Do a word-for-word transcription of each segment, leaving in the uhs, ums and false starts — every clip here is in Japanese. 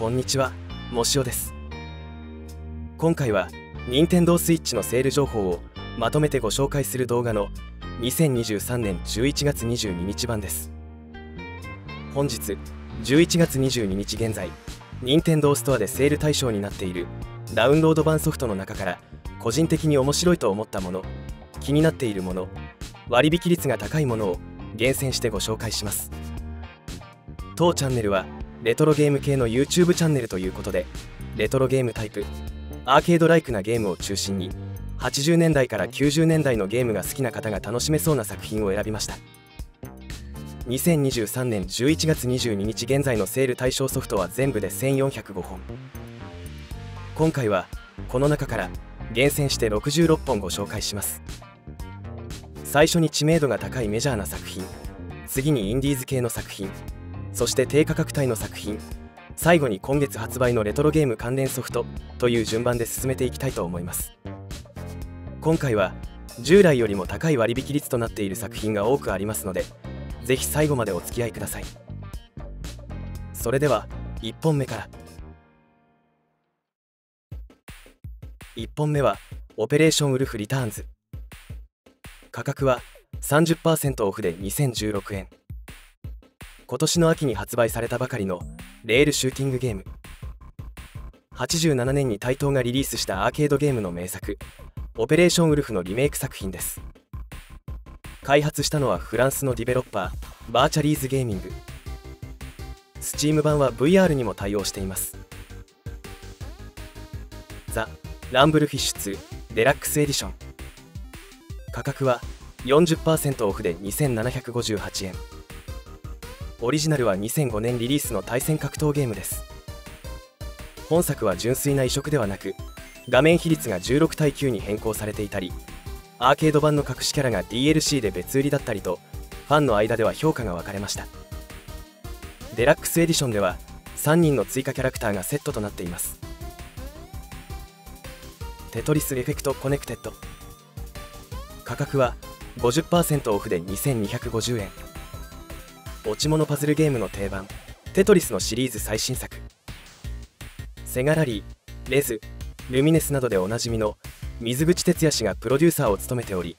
こんにちは、もしおです。今回は Nintendo Switch のセール情報をまとめてご紹介する動画のにせんにじゅうさんねんじゅういちがつにじゅうににち版です。本日じゅういちがつにじゅうににち現在、 Nintendo ストアでセール対象になっているダウンロード版ソフトの中から、個人的に面白いと思ったもの、気になっているもの、割引率が高いものを厳選してご紹介します。当チャンネルはレトロゲーム系の YouTube チャンネルということで、レトロゲームタイプ、アーケードライクなゲームを中心にはちじゅうねんだいからきゅうじゅうねんだいのゲームが好きな方が楽しめそうな作品を選びました。にせんにじゅうさんねんじゅういちがつにじゅうににち現在のセール対象ソフトは全部でせんよんひゃくごほん。今回はこの中から厳選してろくじゅうろっぽんご紹介します。最初に知名度が高いメジャーな作品、次にインディーズ系の作品、そして低価格帯の作品、最後に今月発売のレトロゲーム関連ソフトという順番で進めていきたいと思います。今回は従来よりも高い割引率となっている作品が多くありますので、ぜひ最後までお付き合いください。それではいっぽんめから。いっぽんめはオペレーションウルフリターンズ。価格は さんじゅっパーセント オフでにせんじゅうろくえん。今年の秋に発売されたばかりのレールシューティングゲーム。はちじゅうななねんにタイトーがリリースしたアーケードゲームの名作、オペレーションウルフのリメイク作品です。開発したのはフランスのディベロッパー、バーチャリーズゲーミング。 Steam 版は ブイアール にも対応しています。ザ・ランブルフィッシュツーデラックスエディション。価格は よんじゅっパーセント オフでにせんななひゃくごじゅうはちえん。オリジナルはにせんごねんリリースの対戦格闘ゲームです。本作は純粋な移植ではなく、画面比率がじゅうろくたいきゅうに変更されていたり、アーケード版の隠しキャラが ディーエルシー で別売りだったりと、ファンの間では評価が分かれました。デラックスエディションではさんにんの追加キャラクターがセットとなっています。テトリスエフェクトコネクテッド。価格は ごじゅっパーセント オフでにせんにひゃくごじゅうえん。落ち物パズルゲームの定番、テトリスのシリーズ最新作。セガラリー、レズ、ルミネスなどでおなじみの水口哲也氏がプロデューサーを務めており、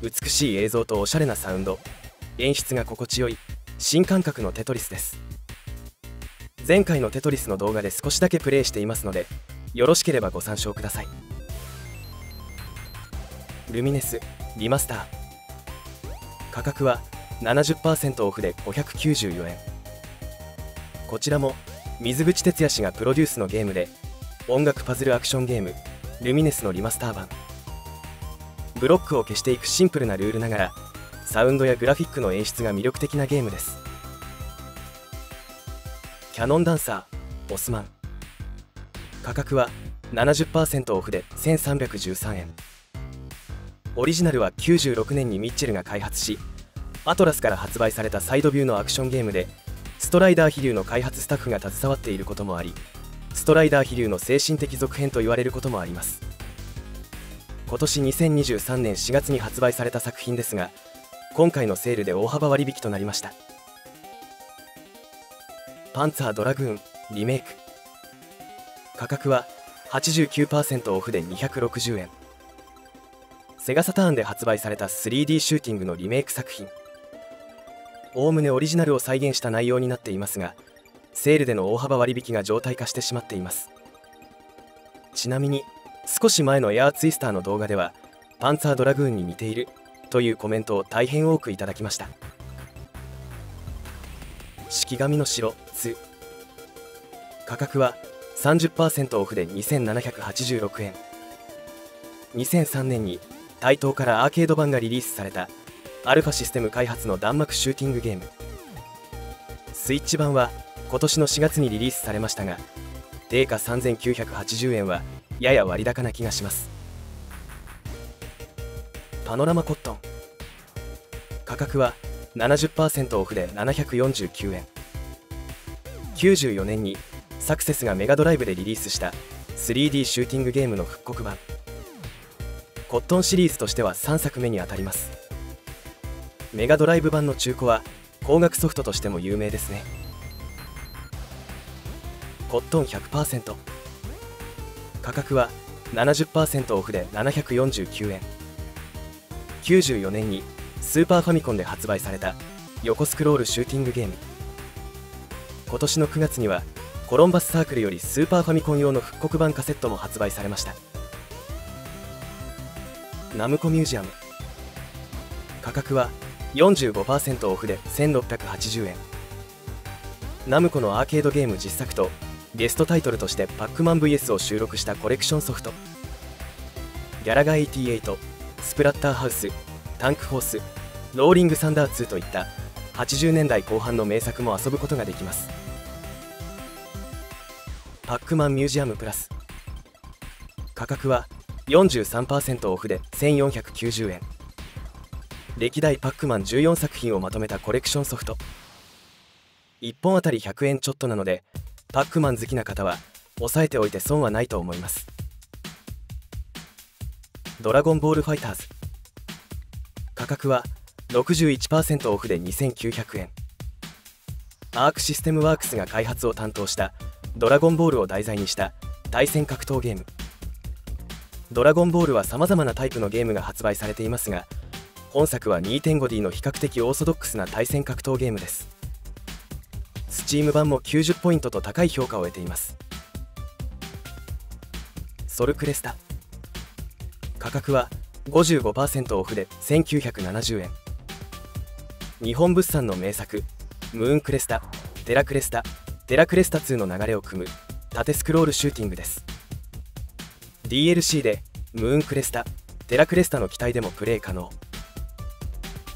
美しい映像とおしゃれなサウンド、演出が心地よい新感覚のテトリスです。前回のテトリスの動画で少しだけプレイしていますので、よろしければご参照ください。ルミネスリマスター。価格は ななじゅっパーセント オフでごひゃくきゅうじゅうよえん。こちらも水口哲也氏がプロデュースのゲームで、音楽パズルアクションゲームルミネスのリマスター版。ブロックを消していくシンプルなルールながら、サウンドやグラフィックの演出が魅力的なゲームです。キャノンダンサーオスマン。価格は ななじゅっパーセント オフでせんさんびゃくじゅうさんえん。オリジナルはきゅうじゅうろくねんにミッチェルが開発し、アトラスから発売されたサイドビューのアクションゲームで、ストライダー飛竜の開発スタッフが携わっていることもあり、ストライダー飛竜の精神的続編と言われることもあります。今年にせんにじゅうさんねんしがつに発売された作品ですが、今回のセールで大幅割引となりました。パンツァードラグーンリメイク。価格は はちじゅうきゅうパーセント オフでにひゃくろくじゅうえん。セガサターンで発売された スリーディー シューティングのリメイク作品。おおむねオリジナルを再現した内容になっていますが、セールでの大幅割引が常態化してしまっています。ちなみに少し前のエアーツイスターの動画では、パンツァードラグーンに似ているというコメントを大変多くいただきました。式神の城ツー。価格は さんじゅっパーセント オフでにせんななひゃくはちじゅうろくえん。にせんさんねんに台頭からアーケード版がリリースされた、アルファシステム開発の弾幕シューティングゲーム。スイッチ版は今年のしがつにリリースされましたが、定価さんぜんきゅうひゃくはちじゅうえんはやや割高な気がします。パノラマコットン。価格は ななじゅっパーセント オフでななひゃくよんじゅうきゅうえん。きゅうじゅうよねんにサクセスがメガドライブでリリースした スリーディー シューティングゲームの復刻版。コットンシリーズとしてはさんさくめにあたります。メガドライブ版の中古は高額ソフトとしても有名ですね。コットン ひゃくパーセント 価格は ななじゅっパーセント オフでななひゃくよんじゅうきゅうえん。きゅうじゅうよねんにスーパーファミコンで発売された横スクロールシューティングゲーム。今年のくがつにはコロンバスサークルよりスーパーファミコン用の復刻版カセットも発売されました。ナムコミュージアム、価格は よんじゅうごパーセント オフでせんろっぴゃくはちじゅうえん。ナムコのアーケードゲームじっさくとゲストタイトルとしてパックマン ブイエス を収録したコレクションソフト。ギャラガはちじゅうはち、スプラッターハウス、タンクホース、ローリングサンダーツーといったはちじゅうねんだいこう半の名作も遊ぶことができます。パックマンミュージアムプラス、価格は よんじゅうさんパーセント オフでせんよんひゃくきゅうじゅうえん。歴代パックマンじゅうよんさくひんをまとめたコレクションソフト。いっぽんあたりひゃくえんちょっとなので、パックマン好きな方は押さえておいて損はないと思います。ドラゴンボールファイターズ、価格は ろくじゅういちパーセント オフでにせんきゅうひゃくえん。アークシステムワークスが開発を担当したドラゴンボールを題材にした対戦格闘ゲーム。ドラゴンボールはさまざまなタイプのゲームが発売されていますが、本作は にてんごディー の比較的オーソドックスな対戦格闘ゲームです。Steam 版もきゅうじゅっポイントと高い評価を得ています。ソルクレスタ、価格は ごじゅうごパーセント オフでせんきゅうひゃくななじゅうえん。日本物産の名作ムーンクレスタ、テラクレスタ、テラクレスタツーの流れを組む縦スクロールシューティングです。 ディーエルシー でムーンクレスタ、テラクレスタの機体でもプレイ可能。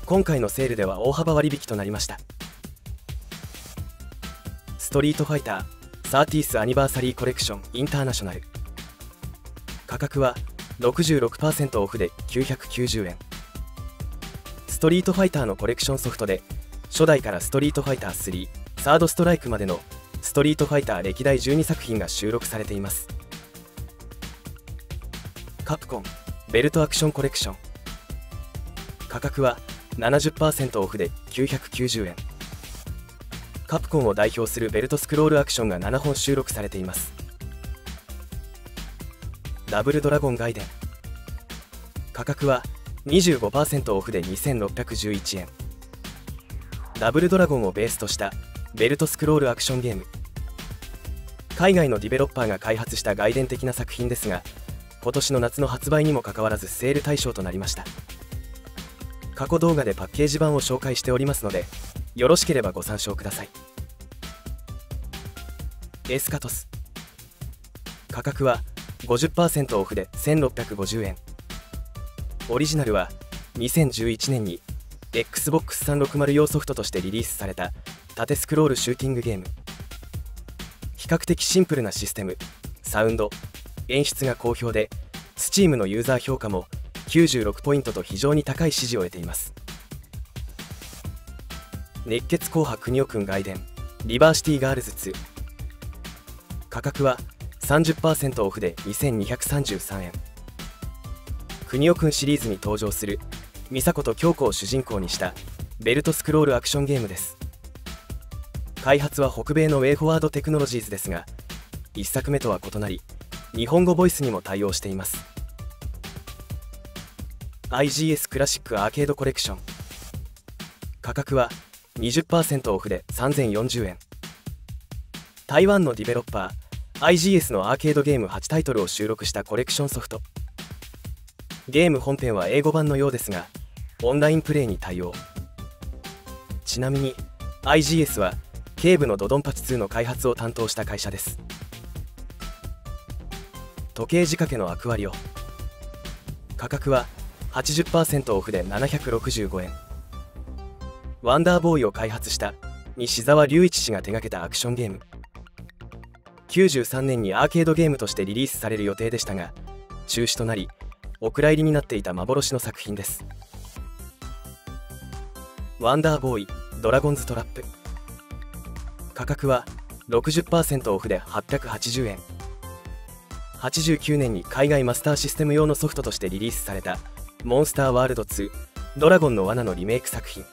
今回のセールでは大幅割引となりました。ストリートファイターサーティースアニバーサリーコレクションインターナショナル、価格は ろくじゅうろくパーセント オフできゅうひゃくきゅうじゅうえん。ストリートファイターのコレクションソフトで、初代からストリートファイタースリーサードストライクまでのストリートファイター歴代じゅうにさくひんが収録されています。カプコンベルトアクションコレクション、価格は ななじゅっパーセント オフできゅうひゃくきゅうじゅうえん。カプコンを代表するベルトスクロールアクションがななほん収録されています。ダブルドラゴンガイデン、価格は にじゅうごパーセント オフでにせんろっぴゃくじゅういちえん。ダブルドラゴンをベースとしたベルトスクロールアクションゲーム。海外のディベロッパーが開発した外伝的な作品ですが、今年の夏の発売にもかかわらずセール対象となりました。過去動画でパッケージ版を紹介しておりますので、よろしければご参照ください。エスカトス、価格は ごじゅっパーセント オフでせんろっぴゃくごじゅうえん。オリジナルはにせんじゅういちねんに エックスボックスさんびゃくろくじゅう 用ソフトとしてリリースされた縦スクロールシューティングゲーム。比較的シンプルなシステム、サウンド、演出が好評で、 Steam のユーザー評価もきゅうじゅうろくポイントと非常に高い支持を得ています。熱血硬派邦夫くん外伝リバーシティガールズツー、価格は さんじゅっパーセント オフでにせんにひゃくさんじゅうさんえん。邦夫くんシリーズに登場する美佐子と京子を主人公にしたベルトスクロールアクションゲームです。開発は北米のウェイフォワードテクノロジーズですが、いっさくめとは異なり日本語ボイスにも対応しています。 アイジーエス クラシックアーケードコレクション、価格はにじゅっパーセント オフでさんぜんよんじゅうえん。台湾のディベロッパー アイジーエス のアーケードゲームはちタイトルを収録したコレクションソフト。ゲーム本編は英語版のようですが、オンラインプレイに対応。ちなみに アイジーエス は警部のドドンパチツーの開発を担当した会社です。時計仕掛けのアクアリオ、価格は はちじゅっパーセント オフでななひゃくろくじゅうごえん。ワンダーボーイを開発した西澤隆一氏が手掛けたアクションゲーム。きゅうじゅうさんねんにアーケードゲームとしてリリースされる予定でしたが、中止となりお蔵入りになっていた幻の作品です。ワンダーボーイドラゴンズトラップ、価格は ろくじゅっパーセント オフではっぴゃくはちじゅうえん。はちじゅうきゅうねんに海外マスターシステム用のソフトとしてリリースされたモンスターワールドツードラゴンの罠のリメイク作品。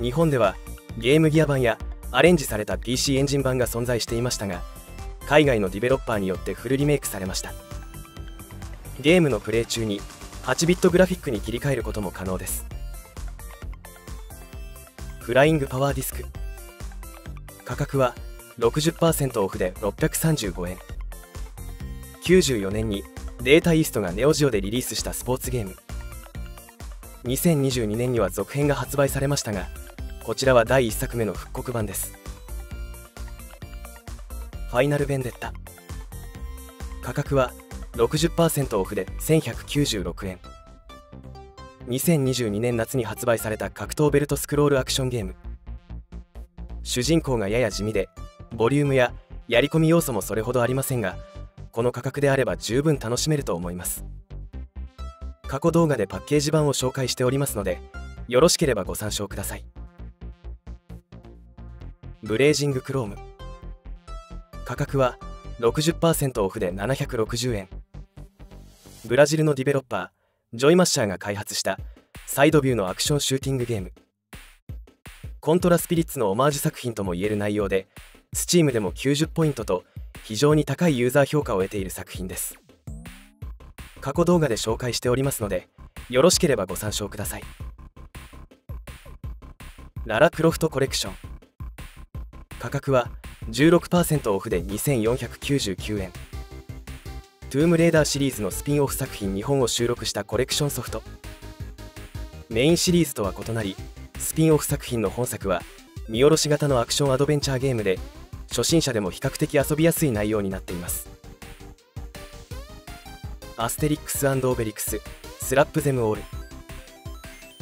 日本ではゲームギア版やアレンジされた ピーシー エンジン版が存在していましたが、海外のディベロッパーによってフルリメイクされました。ゲームのプレイ中にはちビットグラフィックに切り替えることも可能です。フライングパワーディスク、価格は ろくじゅっパーセント オフでろっぴゃくさんじゅうごえん。きゅうじゅうよねんにデータイーストがネオジオでリリースしたスポーツゲーム、にせんにじゅうにねんには続編が発売されましたが、こちらはだいいっさくめの復刻版です。ファイナルベンデッタ、価格は ろくじゅっパーセント オフでせんひゃくきゅうじゅうろくえん。にせんにじゅうにねん夏に発売された格闘ベルトスクロールアクションゲーム、主人公がやや地味でボリュームややり込み要素もそれほどありませんが、この価格であれば十分楽しめると思います。過去動画でパッケージ版を紹介しておりますので、よろしければご参照ください。ブレイジングクローム、価格は ろくじゅっパーセント オフでななひゃくろくじゅうえん。ブラジルのディベロッパージョイマッシャーが開発したサイドビューのアクションシューティングゲーム、コントラスピリッツのオマージュ作品ともいえる内容で、 Steam でもきゅうじゅっポイントと非常に高いユーザー評価を得ている作品です。過去動画で紹介しておりますので、よろしければご参照ください。ララクロフトコレクション、価格は じゅうろくパーセント オフでにせんよんひゃくきゅうじゅうきゅうえん。トゥームレーダーシリーズのスピンオフ作品にほんを収録したコレクションソフト、メインシリーズとは異なり、スピンオフ作品の本作は見下ろし型のアクションアドベンチャーゲームで、初心者でも比較的遊びやすい内容になっています。アステリックス&オベリクススラップゼムオール、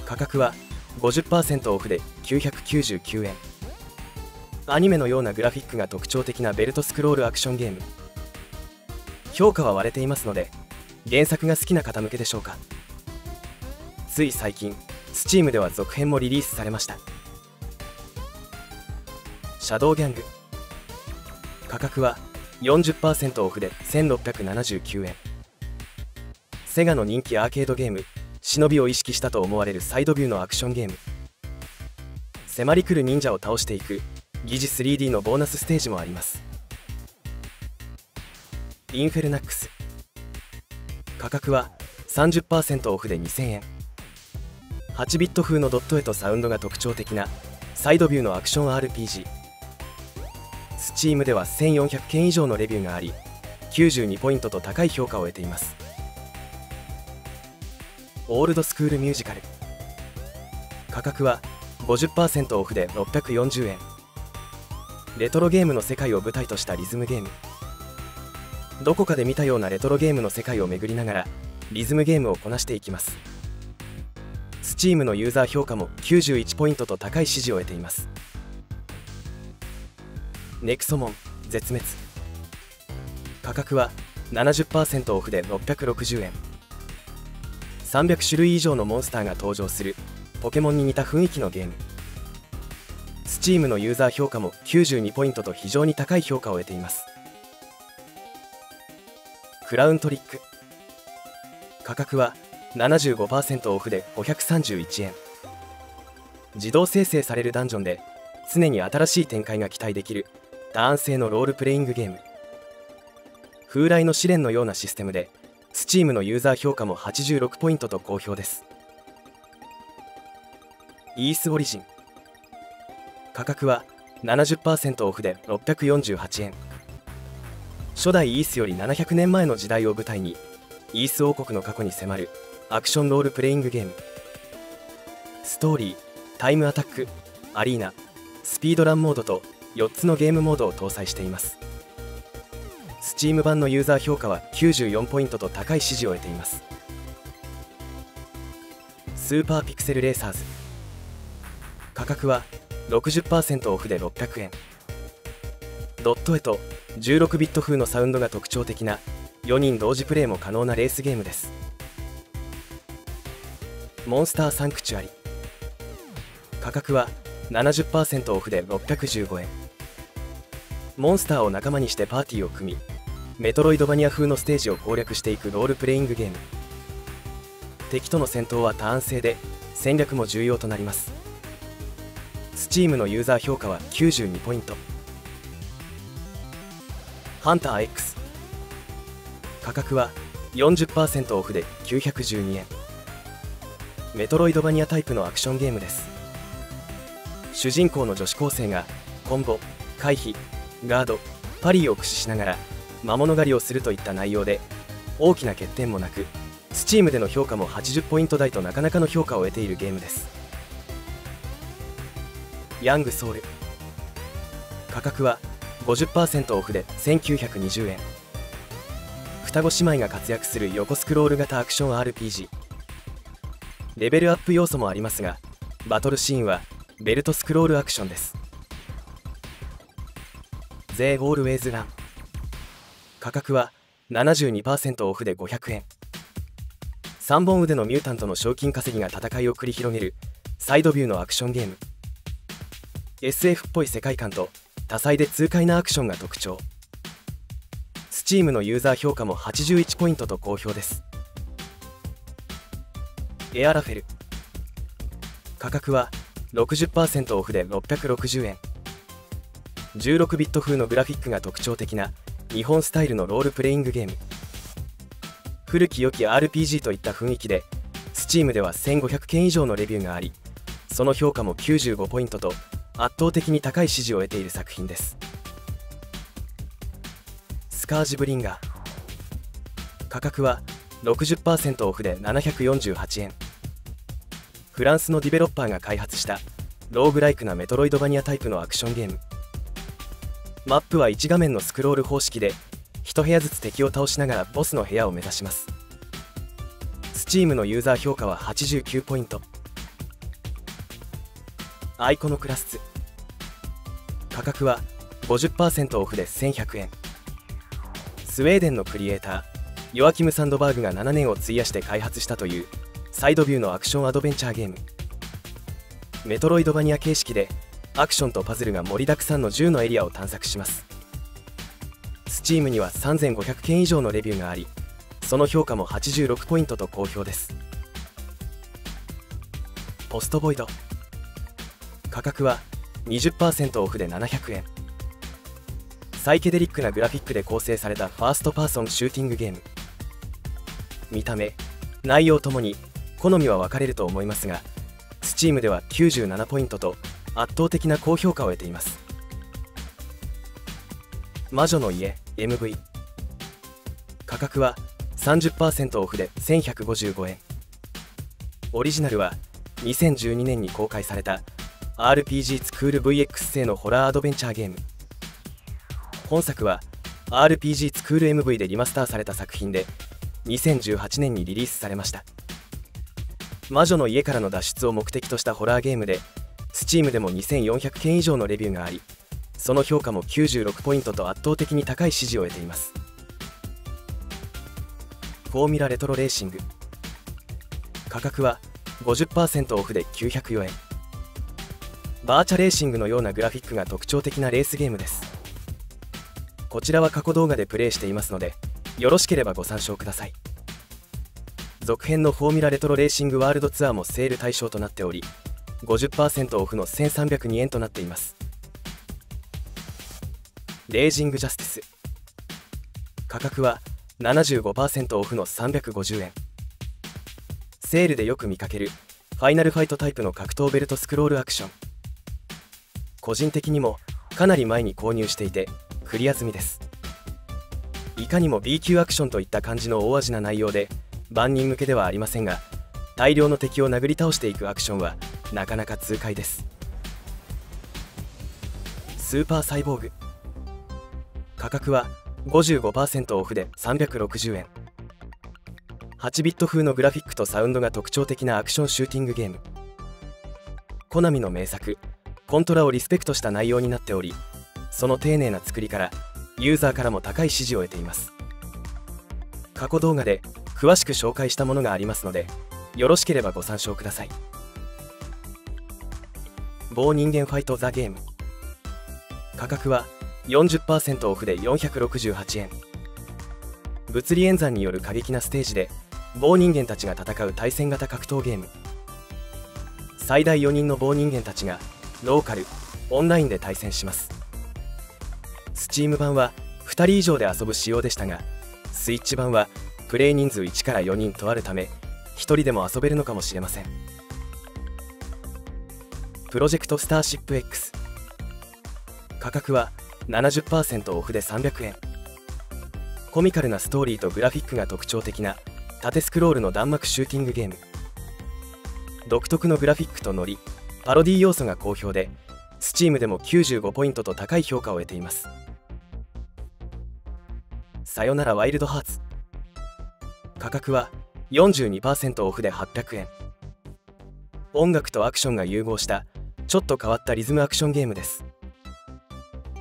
価格は ごじゅっパーセント オフできゅうひゃくきゅうじゅうきゅうえん。アニメのようなグラフィックが特徴的なベルトスクロールアクションゲーム、評価は割れていますので、原作が好きな方向けでしょうか。つい最近 Steam では続編もリリースされました。シャドウギャング、価格は よんじゅっパーセント オフでせんろっぴゃくななじゅうきゅうえん。セガの人気アーケードゲーム「忍び」を意識したと思われるサイドビューのアクションゲーム、迫り来る忍者を倒していく疑似 スリーディー のボーナスステージもあります。インフェルナックス、価格は さんじゅっパーセント オフでにせんえん。はちビット風のドット絵とサウンドが特徴的なサイドビューのアクション アールピージー、Steam ではせんよんひゃくけん以上のレビューがあり、きゅうじゅうにポイントと高い評価を得ています。オールドスクールミュージカル、価格は ごじゅっパーセント オフでろっぴゃくよんじゅうえん。レトロゲームの世界を舞台としたリズムゲーム、どこかで見たようなレトロゲームの世界を巡りながらリズムゲームをこなしていきます。 Steam のユーザー評価もきゅうじゅういちポイントと高い支持を得ています。ネクソモン絶滅、価格は ななじゅっパーセント オフでろっぴゃくろくじゅうえん。さんびゃくしゅるい以上のモンスターが登場するポケモンに似た雰囲気のゲーム、 Steam のユーザー評価もきゅうじゅうにポイントと非常に高い評価を得ています。クラウントリック、価格は ななじゅうごパーセント オフでごひゃくさんじゅういちえん。自動生成されるダンジョンで常に新しい展開が期待できるターン制のロールプレイングゲーム、風来の試練のようなシステムで Steam のユーザー評価もはちじゅうろくポイントと好評です。イースオリジン、価格は ななじゅっパーセント オフでろっぴゃくよんじゅうはちえん。初代イースよりななひゃくねんまえの時代を舞台に、イース王国の過去に迫るアクションロールプレイングゲーム、ストーリー、タイムアタック、アリーナ、スピードランモードとよっつのゲームモードを搭載しています。 Steam 版のユーザー評価はきゅうじゅうよんポイントと高い支持を得ています。スーパーピクセルレーサーズ、価格は ろくじゅっパーセント オフでろっぴゃくえん。ドット絵とじゅうろくビット風のサウンドが特徴的なよにん同時プレイも可能なレースゲームです。モンスターサンクチュアリ、価格はななじゅっパーセント オフでろっぴゃくじゅうごえん。モンスターを仲間にしてパーティーを組み、メトロイドバニア風のステージを攻略していくロールプレイングゲーム、敵との戦闘はターン制で戦略も重要となります。Steam のユーザー評価はきゅうじゅうにポイント。ハンター X 価格は よんじゅっパーセント オフできゅうひゃくじゅうにえん。メトロイドバニアタイプのアクションゲームです。主人公の女子高生がコンボ、回避、ガード、パリーを駆使しながら魔物狩りをするといった内容で、大きな欠点もなく Steam での評価もはちじゅうポイント台となかなかの評価を得ているゲームです。ヤングソウル価格は ごじゅっパーセント オフでせんきゅうひゃくにじゅうえん。双子姉妹が活躍する横スクロール型アクション アールピージー。 レベルアップ要素もありますが、バトルシーンはベルトスクロールアクションです。 They Always Run 価格は ななじゅうにパーセント オフでごひゃくえん。さんぼん腕のミュータントの賞金稼ぎが戦いを繰り広げるサイドビューのアクションゲーム。 エスエフ っぽい世界観と多彩で痛快なアクションが特徴。 Steam のユーザー評価もはちじゅういちポイントと好評です。エアラフェル価格は ろくじゅっパーセント オフでろっぴゃくろくじゅうえん。じゅうろくビット風のグラフィックが特徴的な日本スタイルのロールプレイングゲーム。古き良き アールピージー といった雰囲気で Steam ではせんごひゃくけん以上のレビューがあり、その評価もきゅうじゅうごポイントと圧倒的に高い支持を得ている作品です。スカージブリンガー価格は ろくじゅっパーセント オフでななひゃくよんじゅうはちえん。フランスのディベロッパーが開発したローグライクなメトロイドバニアタイプのアクションゲーム。マップはいち画面のスクロール方式でいち部屋ずつ敵を倒しながらボスの部屋を目指します。 Steam のユーザー評価ははちじゅうきゅうポイント。アイコノクラスツ価格は ごじゅっパーセント オフでせんひゃくえん。スウェーデンのクリエイターヨアキム・サンドバーグがななねんを費やして開発したというサイドビューのアクションアドベンチャーゲーム。メトロイドバニア形式でアクションとパズルが盛りだくさんのじゅうのエリアを探索します。 Steam にはさんぜんごひゃくけん以上のレビューがあり、その評価もはちじゅうろくポイントと好評です。ポストボイド価格は にじゅっパーセント オフでななひゃくえん。サイケデリックなグラフィックで構成されたファーストパーソンシューティングゲーム。見た目、内容ともに好みは分かれると思いますが、 Steam ではきゅうじゅうななポイントと圧倒的な高評価を得ています。魔女の家 エムブイ 価格は さんじゅっパーセント オフでせんひゃくごじゅうごえん。オリジナルはにせんじゅうにねんに公開されたアールピージー スクール ブイエックス 製のホラーアドベンチャーゲーム。本作は アールピージー スクール エムブイ でリマスターされた作品でにせんじゅうはちねんにリリースされました。魔女の家からの脱出を目的としたホラーゲームで Steam でもにせんよんひゃくけん以上のレビューがあり、その評価もきゅうじゅうろくポイントと圧倒的に高い支持を得ています。フォーミュラレトロレーシング価格は ごじゅっパーセント オフできゅうひゃくよんえん。バーチャレーシングのようなグラフィックが特徴的なレースゲームです。こちらは過去動画でプレイしていますので、よろしければご参照ください。続編のフォーミュラレトロレーシングワールドツアーもセール対象となっており、 ごじゅっパーセント オフのせんさんびゃくにえんとなっています。レイジングジャスティス価格は ななじゅうごパーセント オフのさんびゃくごじゅうえん。セールでよく見かけるファイナルファイトタイプの格闘ベルトスクロールアクション。個人的にもかなり前に購入していてクリア済みです。いかにも B 級アクションといった感じの大味な内容で、万人向けではありませんが、大量の敵を殴り倒していくアクションはなかなか痛快です。スーパーサイボーグ価格は ごじゅうごパーセント オフでさんびゃくろくじゅうえん。はちビット風のグラフィックとサウンドが特徴的なアクションシューティングゲーム。コナミの名作コントラをリスペクトした内容になっており、その丁寧な作りからユーザーからも高い支持を得ています。過去動画で詳しく紹介したものがありますので、よろしければご参照ください。棒人間ファイトザゲーム価格は よんじゅっパーセント オフでよんひゃくろくじゅうはちえん。物理演算による過激なステージで棒人間たちが戦う対戦型格闘ゲーム。最大よにんの棒人間たちがローカル、オンラインで対戦します。 Steam 版はふたり以上で遊ぶ仕様でしたが、 Switch 版はプレイ人数いちからよにんとあるためひとりでも遊べるのかもしれません。プロジェクトスターシップ X、 価格は ななじゅっパーセント オフでさんびゃくえん。コミカルなストーリーとグラフィックが特徴的な縦スクロールの弾幕シューティングゲーム。独特のグラフィックとノリ、パロディ要素が好評で、 Steam でもきゅうじゅうごポイントと高い評価を得ています。さよならワイルドハーツ、価格は よんじゅうにパーセント オフではっぴゃくえん。音楽とアクションが融合したちょっと変わったリズムアクションゲームです。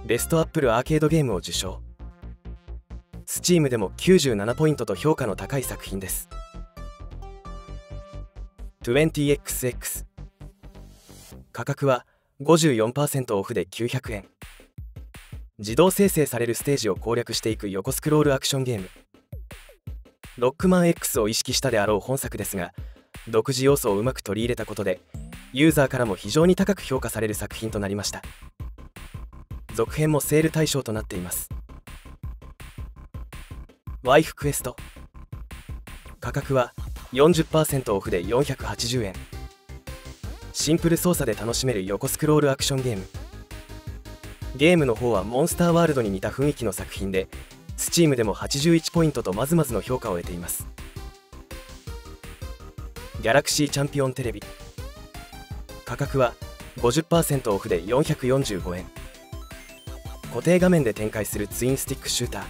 ベストアップルアーケードゲームを受賞。 Steam でもきゅうじゅうななポイントと評価の高い作品です。 にじゅうエックスエックス、 価格は ごじゅうよんパーセント オフできゅうひゃくえん。自動生成されるステージを攻略していく横スクロールアクションゲーム。ロックマン X を意識したであろう本作ですが、独自要素をうまく取り入れたことでユーザーからも非常に高く評価される作品となりました。続編もセール対象となっています。ワイフクエスト、価格は よんじゅっパーセント オフでよんひゃくはちじゅうえん。シンプル操作で楽しめる横スクロールアクションゲーム。ゲームの方はモンスターワールドに似た雰囲気の作品で、 Steam でもはちじゅういちポイントとまずまずの評価を得ています。ギャラクシーチャンピオンテレビ、価格は ごじゅっパーセント オフでよんひゃくよんじゅうごえん。固定画面で展開するツインスティックシューター。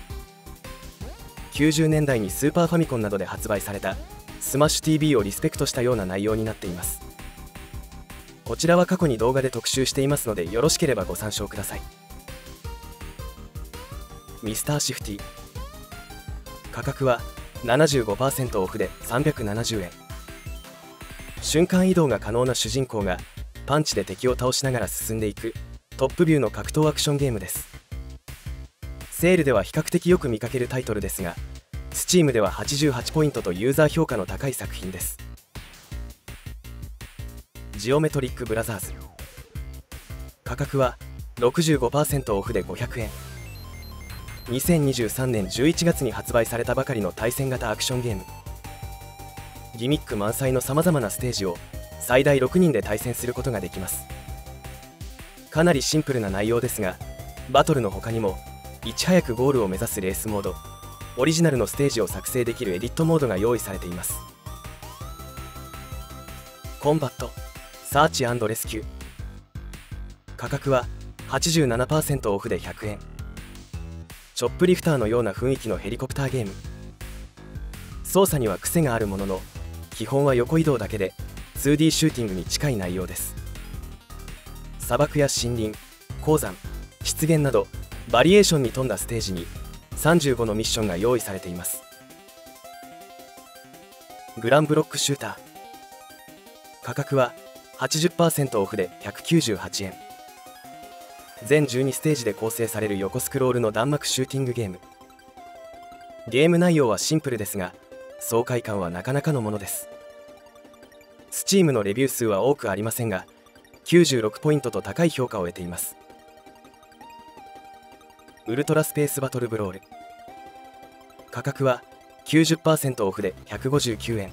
きゅうじゅうねんだいにスーパーファミコンなどで発売されたスマッシュ ティーブイ をリスペクトしたような内容になっています。こちらは過去に動画で特集していますので、よろしければご参照ください。ミスター Shifty、 価格は ななじゅうごパーセント オフでさんびゃくななじゅうえん。瞬間移動が可能な主人公がパンチで敵を倒しながら進んでいくトップビューの格闘アクションゲームです。セールでは比較的よく見かけるタイトルですが、 Steam でははちじゅうはちポイントとユーザー評価の高い作品です。ジオメトリックブラザーズ、価格は ろくじゅうごパーセント オフでごひゃくえん。にせんにじゅうさんねんじゅういちがつに発売されたばかりの対戦型アクションゲーム。ギミック満載のさまざまなステージを最大ろくにんで対戦することができます。かなりシンプルな内容ですが、バトルの他にもいち早くゴールを目指すレースモード、オリジナルのステージを作成できるエディットモードが用意されています。コンバットサーチ&レスキュー、価格は はちじゅうななパーセント オフでひゃくえん。チョップリフターのような雰囲気のヘリコプターゲーム。操作には癖があるものの、基本は横移動だけで ツーディー シューティングに近い内容です。砂漠や森林、鉱山、湿原などバリエーションに富んだステージにさんじゅうごのミッションが用意されています。グランブロックシューター、価格は はちじゅっパーセント オフでひゃくきゅうじゅうはちえん。全じゅうにステージで構成される横スクロールの弾幕シューティングゲーム。ゲーム内容はシンプルですが、爽快感はなかなかのものです。 Steam のレビュー数は多くありませんが、きゅうじゅうろくポイントと高い評価を得ています。ウルトラスペースバトルブロール、価格は きゅうじゅっパーセント オフでひゃくごじゅうきゅうえん。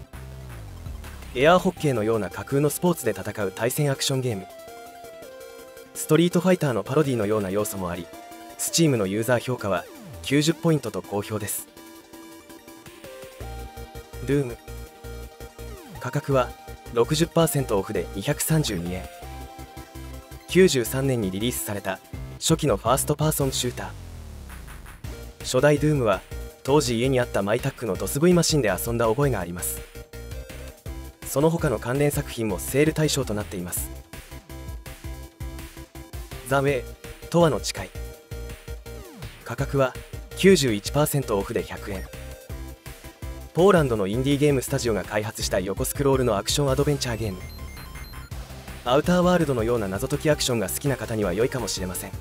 エアーホッケーのような架空のスポーツで戦う対戦アクションゲーム。ストリートファイターのパロディのような要素もあり、 Steam のユーザー評価はきゅうじゅっポイントと好評です。ルーム、価格は ろくじゅっパーセント オフでにひゃくさんじゅうにえん。きゅうじゅうさんねんにリリースされた初期のファーストパーソンシューター。初代ドゥームは当時家にあったマイタックのドス ブイ マシンで遊んだ覚えがあります。その他の関連作品もセール対象となっています。ザ・ウェイ、とわの誓い、価格は きゅうじゅういちパーセント オフでひゃくえん。ポーランドのインディーゲームスタジオが開発した横スクロールのアクションアドベンチャーゲーム。アウターワールドのような謎解きアクションが好きな方には良いかもしれません。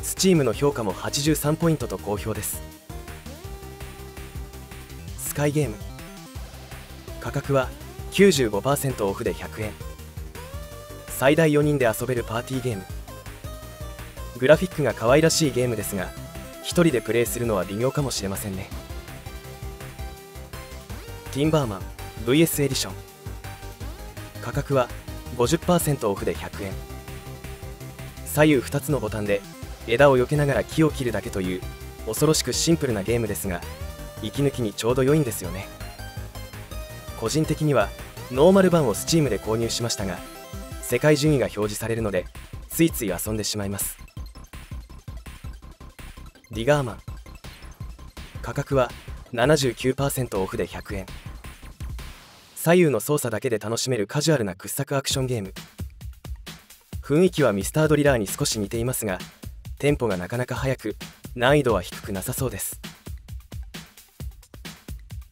Steam の評価もはちじゅうさんポイントと好評です。スカイゲーム、価格は きゅうじゅうごパーセント オフでひゃくえん。最大よにんで遊べるパーティーゲーム。グラフィックが可愛らしいゲームですが、ひとりでプレイするのは微妙かもしれませんね。ティンバーマン ブイエス エディション、価格は ごじゅっパーセント オフでひゃくえん。左右ふたつのボタンで枝を避けながら木を切るだけという恐ろしくシンプルなゲームですが、息抜きにちょうど良いんですよね。個人的にはノーマル版を スチーム で購入しましたが、世界順位が表示されるのでついつい遊んでしまいます。ディガーマン、価格は ななじゅうきゅうパーセント オフでひゃくえん。左右の操作だけで楽しめるカジュアルな掘削アクションゲーム。雰囲気はミスタードリラーに少し似ていますが、テンポがなかなか速く、難易度は低くなさそうです。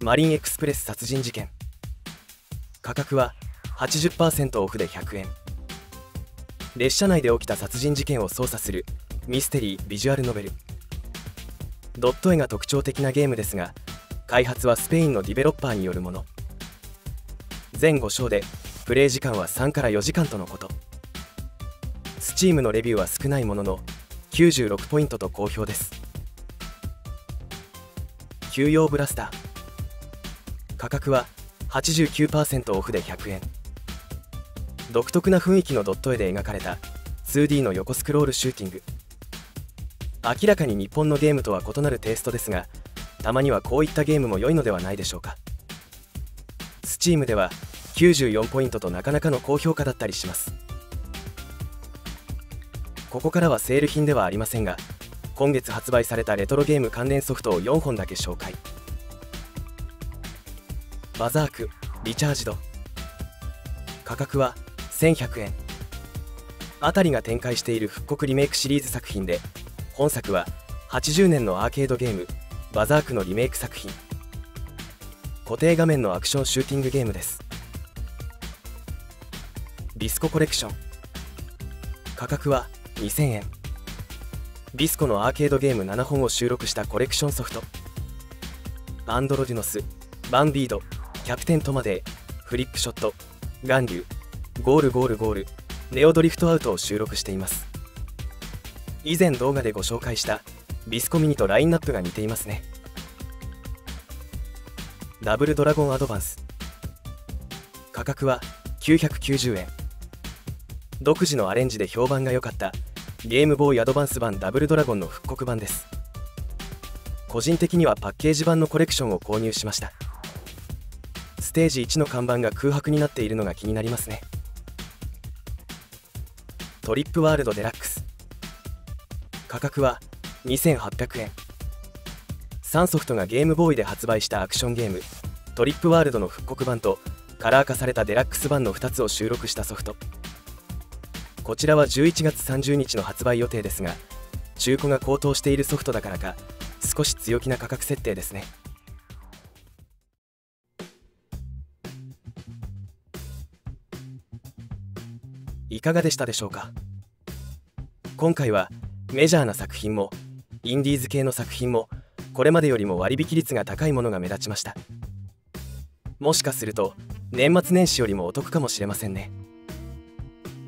マリンエクスプレス殺人事件、価格は はちじゅっパーセント オフでひゃくえん。列車内で起きた殺人事件を捜査するミステリービジュアルノベル。ドット絵が特徴的なゲームですが、開発はスペインのディベロッパーによるもの。全ごしょうでプレイ時間はさんからよじかんとのこと。 スチーム のレビューは少ないもののきゅうじゅうろくポイントと好評です。休養ブラスター、価格は はちじゅうきゅうパーセント オフでひゃくえん。独特な雰囲気のドット絵で描かれた ツーディー の横スクロールシューティング。明らかに日本のゲームとは異なるテイストですが、たまにはこういったゲームも良いのではないでしょうか。 スチーム ではきゅうじゅうよんポイントとなかなかの高評価だったりします。ここからはセール品ではありませんが、今月発売されたレトロゲーム関連ソフトをよんほんだけ紹介。バザークリチャージド、価格はせんひゃくえん。あたりが展開している復刻リメイクシリーズ作品で、本作ははちじゅうねんのアーケードゲームバザークのリメイク作品。固定画面のアクションシューティングゲームです。ディスココレクション、価格はにせんえん。ディスコのアーケードゲームななほんを収録したコレクションソフト。アンドロデュノス、バンビード、キャプテントマデー、フリップショット、巌流、ゴールゴールゴール、ネオドリフトアウトを収録しています。以前動画でご紹介したビスコミニとラインナップが似ていますね。ダブルドラゴンアドバンス、価格はきゅうひゃくきゅうじゅうえん。独自のアレンジで評判が良かったゲームボーイアドバンス版ダブルドラゴンの復刻版です。個人的にはパッケージ版のコレクションを購入しました。ステージいちの看板が空白になっているのが気になりますね。トリップワールドデラックス、価格はにせんはっぴゃくえん。サンソフトがゲームボーイで発売したアクションゲームトリップワールドの復刻版とカラー化されたデラックス版のふたつを収録したソフト。こちらはじゅういちがつさんじゅうにちの発売予定ですが、中古が高騰しているソフトだからか少し強気な価格設定ですね。いかがでしたでしょうか。今回はメジャーな作品もインディーズ系の作品もこれまでよりも割引率が高いものが目立ちました。もしかすると年末年始よりもお得かもしれませんね。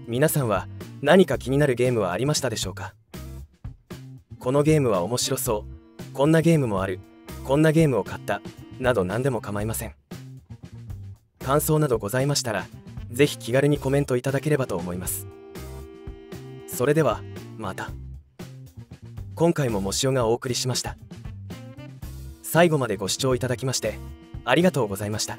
皆さんは何か気になるゲームはありましたでしょうか。このゲームは面白そう、こんなゲームもある、こんなゲームを買ったなど何でも構いません。感想などございましたらぜひ気軽にコメントいただければと思います。それではまた。今回ももしおがお送りしました。最後までご視聴いただきましてありがとうございました。